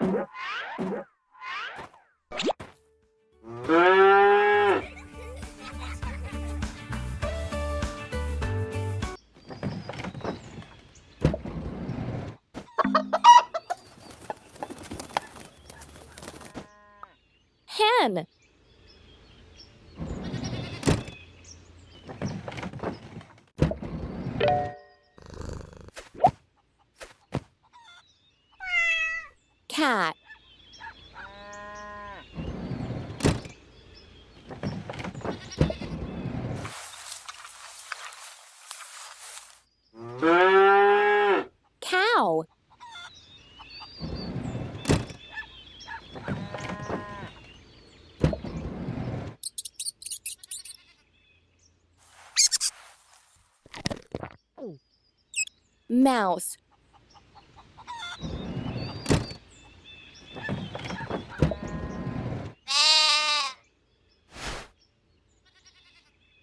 Hen. Cat. Cow. Mouse.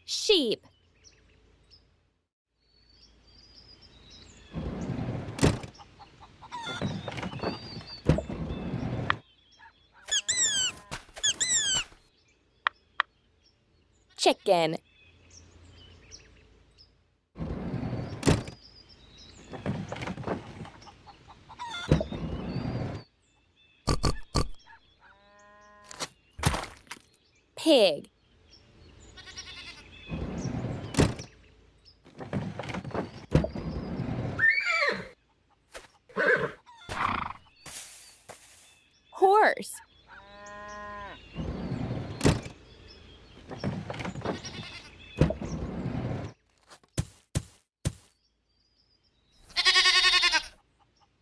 Sheep. Chicken. Pig. Horse.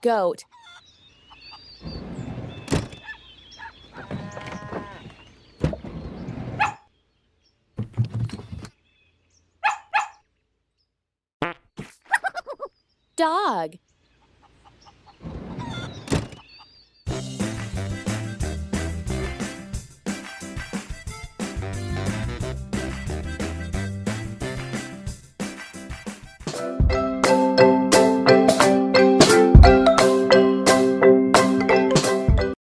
Goat. Dog.